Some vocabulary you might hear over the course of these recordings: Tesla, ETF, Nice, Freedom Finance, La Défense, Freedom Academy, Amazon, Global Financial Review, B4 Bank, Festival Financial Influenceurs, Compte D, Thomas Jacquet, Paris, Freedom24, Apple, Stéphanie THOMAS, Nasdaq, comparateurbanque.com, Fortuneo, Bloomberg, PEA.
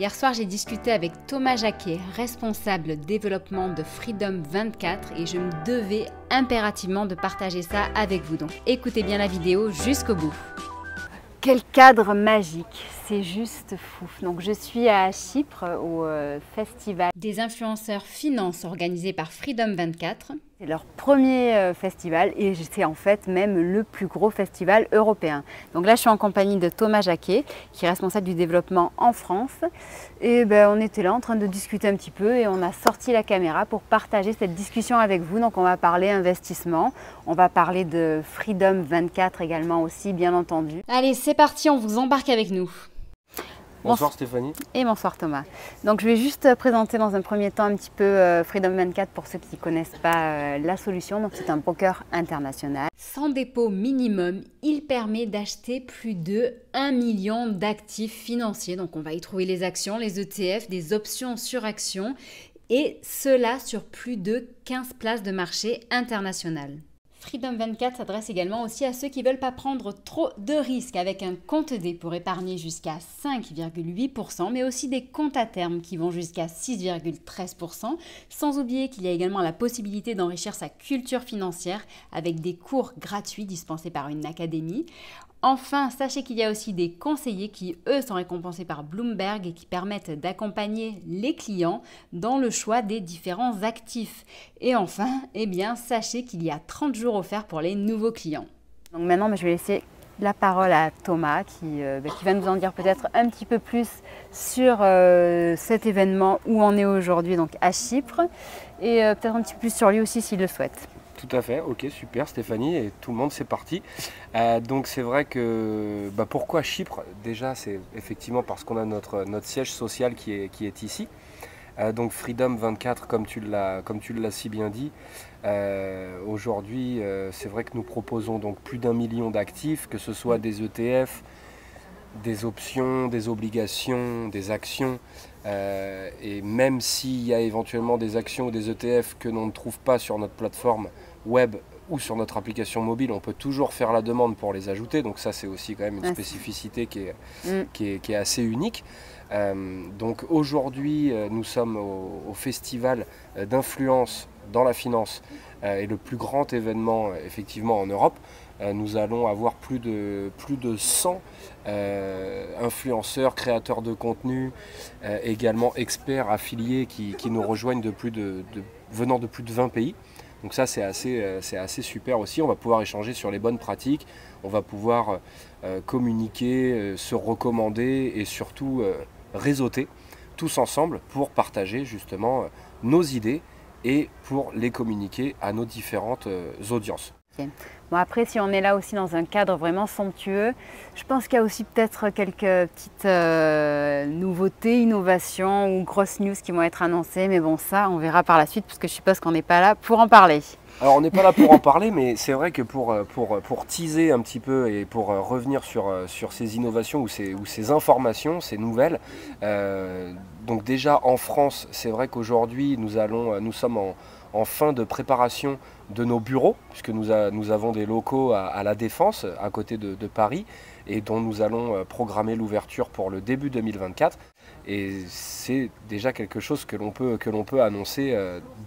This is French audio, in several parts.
Hier soir, j'ai discuté avec Thomas Jacquet, responsable développement de Freedom24, et je me devais impérativement de partager ça avec vous. Donc écoutez bien la vidéo jusqu'au bout. Quel cadre magique, c'est juste fou. Donc je suis à Chypre au festival des influenceurs finance organisé par Freedom24. C'est leur premier festival et c'est en fait même le plus gros festival européen. Donc là, je suis en compagnie de Thomas Jacquet, qui est responsable du développement en France. Et ben, on était là en train de discuter un petit peu et on a sorti la caméra pour partager cette discussion avec vous. Donc on va parler investissement, on va parler de Freedom24 également aussi, bien entendu. Allez, c'est parti, on vous embarque avec nous. Bonsoir Stéphanie. Et bonsoir Thomas. Donc je vais juste présenter dans un premier temps un petit peu Freedom24 pour ceux qui ne connaissent pas la solution. Donc c'est un broker international. Sans dépôt minimum, il permet d'acheter plus de 1 million d'actifs financiers. Donc on va y trouver les actions, les ETF, des options sur actions et cela sur plus de 15 places de marché internationales. Freedom24 s'adresse également aussi à ceux qui ne veulent pas prendre trop de risques avec un compte D pour épargner jusqu'à 5,8%, mais aussi des comptes à terme qui vont jusqu'à 6,13%, sans oublier qu'il y a également la possibilité d'enrichir sa culture financière avec des cours gratuits dispensés par une académie. Enfin, sachez qu'il y a aussi des conseillers qui, eux, sont récompensés par Bloomberg et qui permettent d'accompagner les clients dans le choix des différents actifs. Et enfin, eh bien, sachez qu'il y a 30 jours offerts pour les nouveaux clients. Donc maintenant, je vais laisser la parole à Thomas qui va nous en dire peut-être un petit peu plus sur cet événement où on est aujourd'hui, donc à Chypre, et peut-être un petit peu plus sur lui aussi s'il le souhaite. Tout à fait, ok, super Stéphanie et tout le monde, c'est parti. Donc c'est vrai que pourquoi Chypre? Déjà c'est effectivement parce qu'on a notre siège social qui est ici. Donc Freedom24, comme tu l'as si bien dit, aujourd'hui c'est vrai que nous proposons donc plus d'1 million d'actifs, que ce soit des ETF, des options, des obligations, des actions. Et même s'il y a éventuellement des actions ou des ETF que l'on ne trouve pas sur notre plateforme web ou sur notre application mobile, on peut toujours faire la demande pour les ajouter. Donc ça, c'est aussi quand même une spécificité qui est assez unique. Donc aujourd'hui, nous sommes au festival d'influence dans la finance et le plus grand événement effectivement en Europe. Nous allons avoir plus de 100 influenceurs, créateurs de contenu, également experts affiliés qui nous rejoignent venant de plus de 20 pays. Donc ça, c'est assez super aussi. On va pouvoir échanger sur les bonnes pratiques, on va pouvoir communiquer, se recommander et surtout réseauter tous ensemble pour partager justement nos idées et pour les communiquer à nos différentes audiences. Bon, après, si on est là aussi dans un cadre vraiment somptueux, je pense qu'il y a aussi peut-être quelques petites nouveautés, innovations ou grosses news qui vont être annoncées. Mais bon, ça, on verra par la suite parce que je suppose qu'on n'est pas là pour en parler. Alors, on n'est pas là pour en parler, mais c'est vrai que pour teaser un petit peu et pour revenir sur ces innovations ou ces informations, ces nouvelles, donc déjà en France, c'est vrai qu'aujourd'hui, nous sommes en fin de préparation de nos bureaux, puisque nous avons des locaux à La Défense, à côté de Paris, et dont nous allons programmer l'ouverture pour le début 2024. Et c'est déjà quelque chose que l'on peut annoncer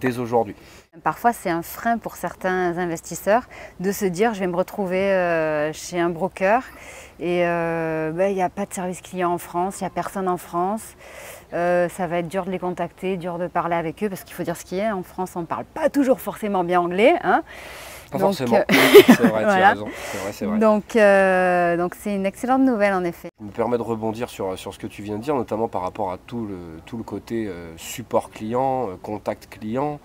dès aujourd'hui. Parfois, c'est un frein pour certains investisseurs de se dire « je vais me retrouver chez un broker ». Et il n'y a pas de service client en France, il n'y a personne en France. Ça va être dur de les contacter, dur de parler avec eux, parce qu'il faut dire ce qu'il y a. En France, on ne parle pas toujours forcément bien anglais. Hein. Pas donc, forcément, c'est vrai, voilà. Tu as raison. C'est vrai. Donc c'est une excellente nouvelle en effet. Ça me permet de rebondir sur ce que tu viens de dire, notamment par rapport à tout le côté support client, contact client.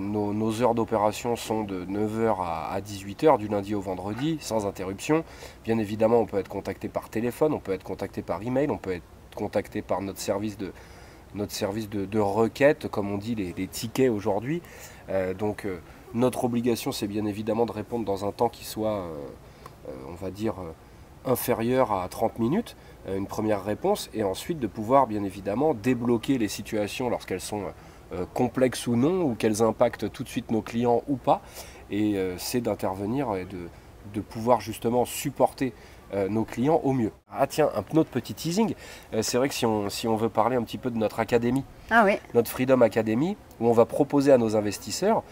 Nos heures d'opération sont de 9h à 18h, du lundi au vendredi, sans interruption. Bien évidemment, on peut être contacté par téléphone, on peut être contacté par email, on peut être contacté par notre service de requête, comme on dit les tickets aujourd'hui. Donc notre obligation, c'est bien évidemment de répondre dans un temps qui soit, on va dire, inférieur à 30 minutes, une première réponse, et ensuite de pouvoir bien évidemment débloquer les situations lorsqu'elles sont complexes ou non, ou qu'elles impactent tout de suite nos clients ou pas, et c'est d'intervenir et de pouvoir justement supporter nos clients au mieux. Ah tiens, un autre petit teasing, c'est vrai que si on veut parler un petit peu de notre académie, notre Freedom Academy, où on va proposer à nos investisseurs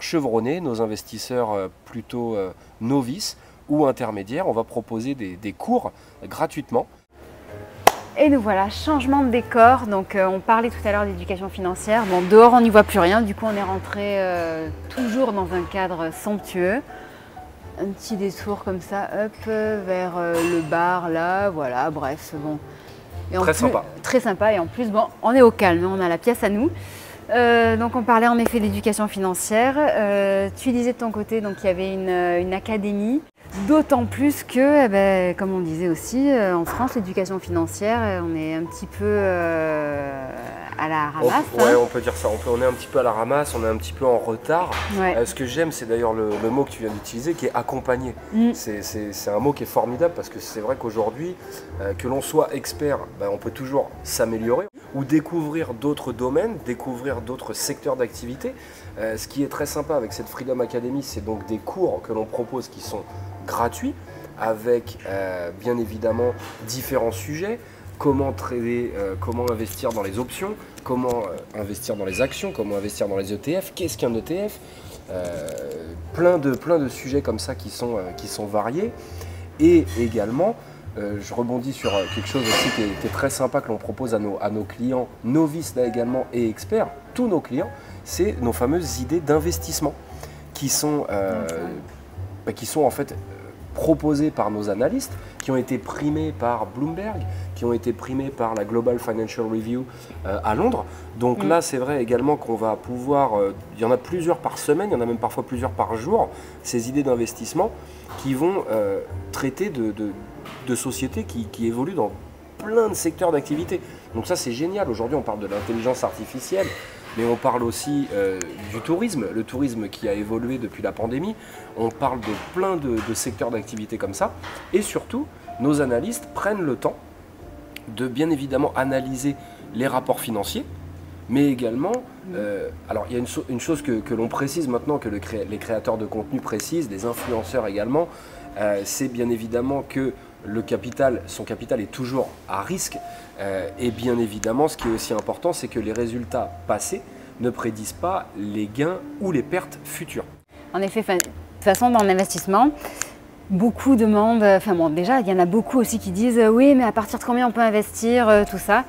chevronnés, nos investisseurs plutôt novices ou intermédiaires, on va proposer des cours gratuitement. Et nous voilà, changement de décor, donc on parlait tout à l'heure d'éducation financière, bon dehors on n'y voit plus rien, du coup on est rentré toujours dans un cadre somptueux. Un petit détour comme ça, hop, vers le bar là, voilà, bref, bon. Et très sympa. Très sympa et en plus, bon, on est au calme, on a la pièce à nous. Donc on parlait en effet d'éducation financière, tu disais de ton côté qu'il y avait une académie. D'autant plus que, eh ben, comme on disait aussi, en France, l'éducation financière, on est un petit peu à la ramasse. Oui, on peut dire ça. On est un petit peu à la ramasse, on est un petit peu en retard. Ouais. Ce que j'aime, c'est d'ailleurs le mot que tu viens d'utiliser, qui est accompagner. Mm. C'est un mot qui est formidable parce que c'est vrai qu'aujourd'hui, que l'on soit expert, ben, on peut toujours s'améliorer ou découvrir d'autres domaines, découvrir d'autres secteurs d'activité. Ce qui est très sympa avec cette Freedom Academy, c'est donc des cours que l'on propose qui sont gratuit avec bien évidemment différents sujets, comment trader, comment investir dans les options, comment investir dans les actions, comment investir dans les ETF, qu'est-ce qu'un ETF, plein de sujets comme ça qui sont variés. Et également, je rebondis sur quelque chose aussi qui est très sympa que l'on propose à nos clients novices là également et experts, tous nos clients, c'est nos fameuses idées d'investissement qui sont en fait proposés par nos analystes, qui ont été primés par Bloomberg, qui ont été primés par la Global Financial Review à Londres. Donc là, c'est vrai également qu'on va pouvoir, il y en a plusieurs par semaine, il y en a même parfois plusieurs par jour, ces idées d'investissement qui vont traiter de sociétés qui évoluent dans plein de secteurs d'activité. Donc ça, c'est génial. Aujourd'hui, on parle de l'intelligence artificielle, mais on parle aussi du tourisme, le tourisme qui a évolué depuis la pandémie. On parle de plein de secteurs d'activité comme ça. Et surtout, nos analystes prennent le temps de bien évidemment analyser les rapports financiers, mais également, alors il y a une chose que l'on précise maintenant, que les créateurs de contenu précisent, les influenceurs également, c'est bien évidemment que son capital est toujours à risque et bien évidemment ce qui est aussi important c'est que les résultats passés ne prédisent pas les gains ou les pertes futures. En effet, de toute façon dans l'investissement, beaucoup demandent, enfin bon déjà il y en a beaucoup aussi qui disent oui mais à partir de combien on peut investir, tout ça.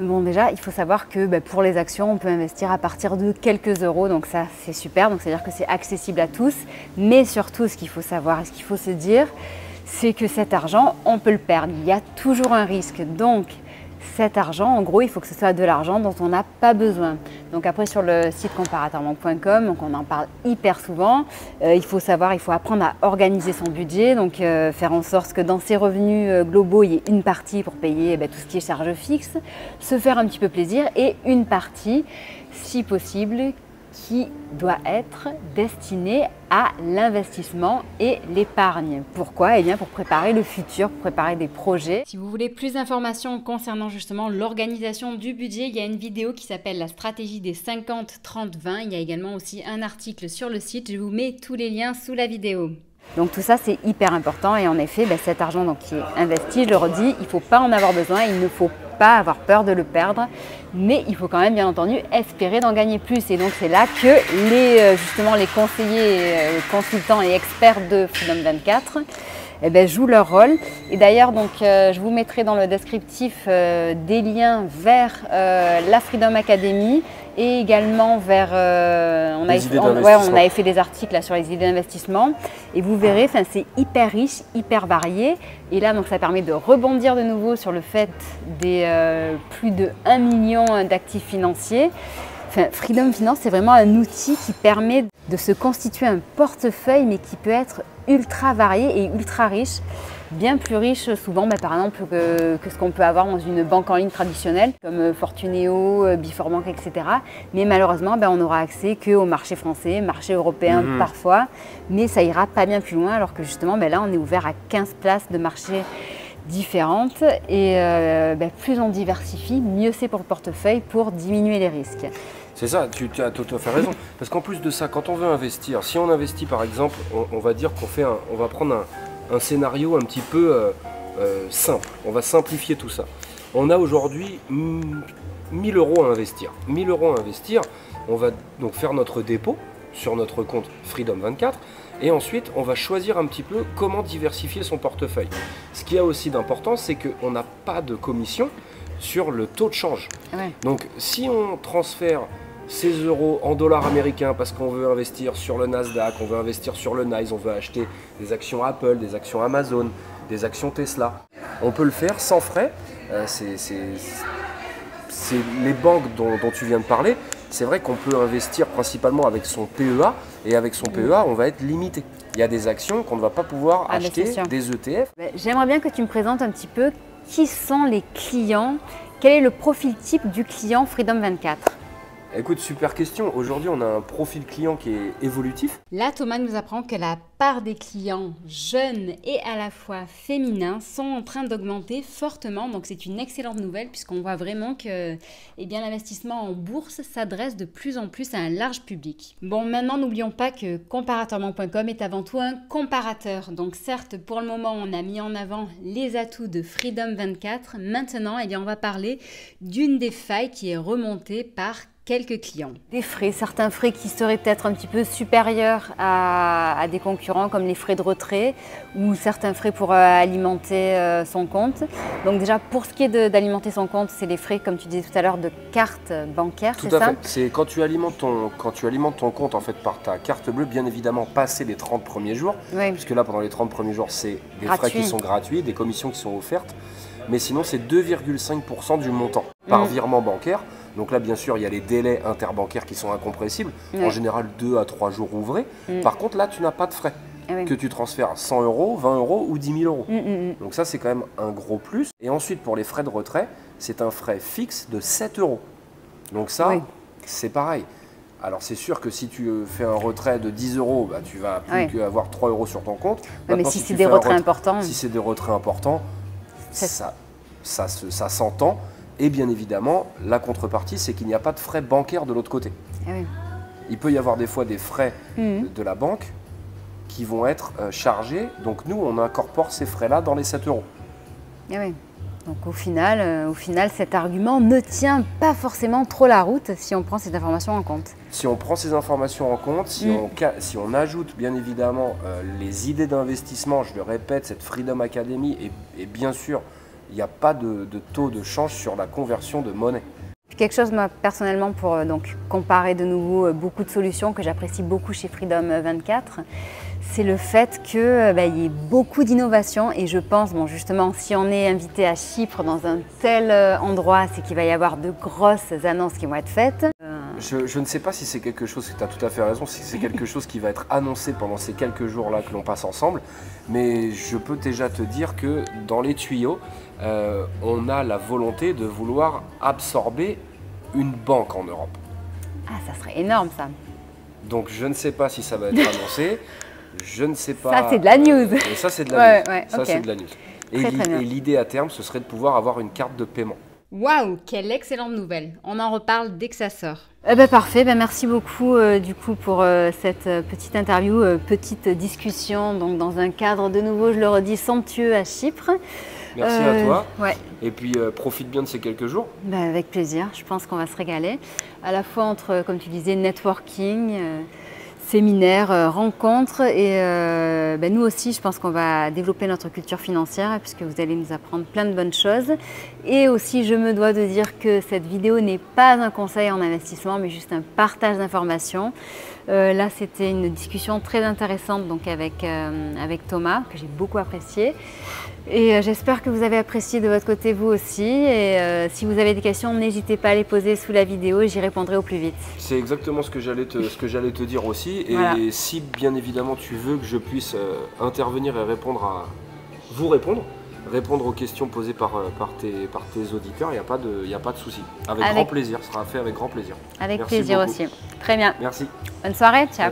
Bon déjà il faut savoir que pour les actions on peut investir à partir de quelques euros, donc ça c'est super, donc c'est-à-dire que c'est accessible à tous, mais surtout ce qu'il faut savoir et ce qu'il faut se dire, c'est que cet argent, on peut le perdre. Il y a toujours un risque. Donc, cet argent, en gros, il faut que ce soit de l'argent dont on n'a pas besoin. Donc après, sur le site comparateurbanque.com, on en parle hyper souvent. Il faut savoir, il faut apprendre à organiser son budget, donc faire en sorte que dans ses revenus globaux, il y ait une partie pour payer tout ce qui est charges fixes, se faire un petit peu plaisir et une partie, si possible, qui doit être destiné à l'investissement et l'épargne. Pourquoi ? Eh bien pour préparer le futur, pour préparer des projets. Si vous voulez plus d'informations concernant justement l'organisation du budget, il y a une vidéo qui s'appelle la stratégie des 50-30-20. Il y a également aussi un article sur le site, je vous mets tous les liens sous la vidéo. Donc tout ça c'est hyper important et en effet cet argent qui est investi, je le redis, il ne faut pas en avoir besoin, il ne faut pas avoir peur de le perdre, mais il faut quand même bien entendu espérer d'en gagner plus et donc c'est là que justement les conseillers, consultants et experts de Freedom24 jouent leur rôle. Et d'ailleurs je vous mettrai dans le descriptif des liens vers la Freedom Academy et également vers, on avait fait des articles là, sur les idées d'investissement et vous verrez, c'est hyper riche, hyper varié et là donc ça permet de rebondir de nouveau sur le fait des plus de 1 million d'actifs financiers. Freedom Finance, c'est vraiment un outil qui permet de se constituer un portefeuille mais qui peut être ultra varié et ultra riche, bien plus riche souvent par exemple que ce qu'on peut avoir dans une banque en ligne traditionnelle comme Fortuneo, B4 Bank, etc. Mais malheureusement, on n'aura accès qu'au marché français, marché européen parfois, mais ça ira pas bien plus loin alors que justement là on est ouvert à 15 places de marché différentes et plus on diversifie, mieux c'est pour le portefeuille pour diminuer les risques. C'est ça, tu as tout à fait raison. Parce qu'en plus de ça, quand on veut investir, si on investit par exemple, on va dire qu'on va prendre un, un scénario un petit peu simple. On va simplifier tout ça. On a aujourd'hui 1000 euros à investir. 1000 euros à investir, on va donc faire notre dépôt sur notre compte Freedom24 et ensuite on va choisir un petit peu comment diversifier son portefeuille. Ce qu'il y a aussi d'important, c'est qu'on n'a pas de commission sur le taux de change. Ouais. Donc si on transfère ces euros en dollars américains parce qu'on veut investir sur le Nasdaq, on veut investir sur le Nice, on veut acheter des actions Apple, des actions Amazon, des actions Tesla, on peut le faire sans frais. C'est les banques dont tu viens de parler. C'est vrai qu'on peut investir principalement avec son PEA et avec son PEA, on va être limité. Il y a des actions qu'on ne va pas pouvoir acheter, des ETF. J'aimerais bien que tu me présentes un petit peu qui sont les clients, quel est le profil type du client Freedom24 ? Écoute, super question. Aujourd'hui, on a un profil client qui est évolutif. Là, Thomas nous apprend que la part des clients jeunes et à la fois féminins sont en train d'augmenter fortement. Donc, c'est une excellente nouvelle puisqu'on voit vraiment que l'investissement en bourse s'adresse de plus en plus à un large public. Bon, maintenant, n'oublions pas que comparateurbanque.com est avant tout un comparateur. Donc, certes, pour le moment, on a mis en avant les atouts de Freedom24. Maintenant, on va parler d'une des failles qui est remontée par quelques clients. Des frais, certains frais qui seraient peut-être un petit peu supérieurs à des concurrents comme les frais de retrait ou certains frais pour alimenter son compte. Donc déjà pour ce qui est d'alimenter son compte, c'est les frais comme tu disais tout à l'heure de carte bancaire, c'est ça ? Tout à fait, c'est quand tu alimentes ton compte en fait par ta carte bleue, bien évidemment passé les 30 premiers jours, oui. Puisque là pendant les 30 premiers jours c'est des frais qui sont gratuits, des commissions qui sont offertes, mais sinon c'est 2,5% du montant par virement bancaire. Donc là, bien sûr, il y a les délais interbancaires qui sont incompressibles, en général 2 à 3 jours ouvrés. Par contre, là, tu n'as pas de frais, que tu transfères 100 euros, 20 euros ou 10 000 euros. Donc ça, c'est quand même un gros plus. Et ensuite, pour les frais de retrait, c'est un frais fixe de 7 euros. Donc ça, c'est pareil. Alors c'est sûr que si tu fais un retrait de 10 euros, bah, tu vas plus qu'avoir 3 euros sur ton compte. Ouais, mais si c'est des retraits importants… Si c'est des retraits importants, ça s'entend. Et bien évidemment, la contrepartie, c'est qu'il n'y a pas de frais bancaires de l'autre côté. Il peut y avoir des fois des frais de la banque qui vont être chargés. Donc nous, on incorpore ces frais-là dans les 7 euros. Donc au final, cet argument ne tient pas forcément trop la route si on prend ces informations en compte. Si on prend ces informations en compte, si on ajoute bien évidemment les idées d'investissement, je le répète, cette Freedom Academy et bien sûr, il n'y a pas de taux de change sur la conversion de monnaie. Quelque chose, moi, personnellement, pour donc, comparer de nouveau beaucoup de solutions que j'apprécie beaucoup chez Freedom24, c'est le fait qu'il y ait beaucoup d'innovations. Et je pense, bon, justement, si on est invité à Chypre dans un tel endroit, c'est qu'il va y avoir de grosses annonces qui vont être faites. Je ne sais pas si c'est quelque chose, tu as tout à fait raison, si c'est quelque chose qui va être annoncé pendant ces quelques jours-là que l'on passe ensemble, mais je peux déjà te dire que dans les tuyaux, on a la volonté de vouloir absorber une banque en Europe. Ah, ça serait énorme ça. Donc je ne sais pas si ça va être annoncé, je ne sais pas… Ça c'est de la news. Et ça c'est de la news. Ça c'est de la news. Et l'idée à terme, ce serait de pouvoir avoir une carte de paiement. Waouh, quelle excellente nouvelle. On en reparle dès que ça sort. Parfait, merci beaucoup pour cette petite interview, petite discussion donc, dans un cadre de nouveau, je le redis, somptueux à Chypre. Merci à toi. Et puis profite bien de ces quelques jours. Avec plaisir, je pense qu'on va se régaler. À la fois entre, comme tu disais, networking, séminaires, rencontres et nous aussi je pense qu'on va développer notre culture financière puisque vous allez nous apprendre plein de bonnes choses et aussi je me dois de dire que cette vidéo n'est pas un conseil en investissement mais juste un partage d'informations. Là c'était une discussion très intéressante donc avec Thomas que j'ai beaucoup apprécié et j'espère que vous avez apprécié de votre côté vous aussi et si vous avez des questions n'hésitez pas à les poser sous la vidéo et j'y répondrai au plus vite. C'est exactement ce que j'allais te dire aussi. Et si bien évidemment tu veux que je puisse intervenir et répondre aux questions posées par tes auditeurs, il n'y a pas de souci. Avec grand plaisir, ce sera fait avec grand plaisir. Avec plaisir aussi. Très bien. Merci. Bonne soirée, ciao.